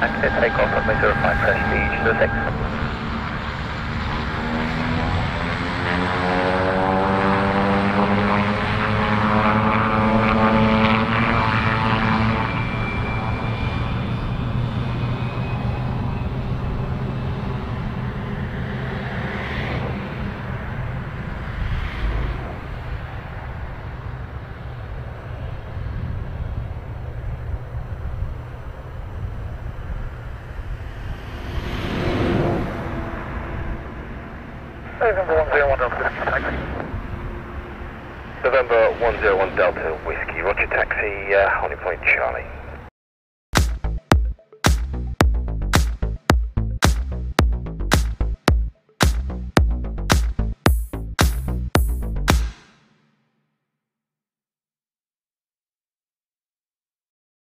Active takeoff of Mach 05 Prestige, 26. November 101 Delta Whiskey, roger taxi, Honey Point Charlie.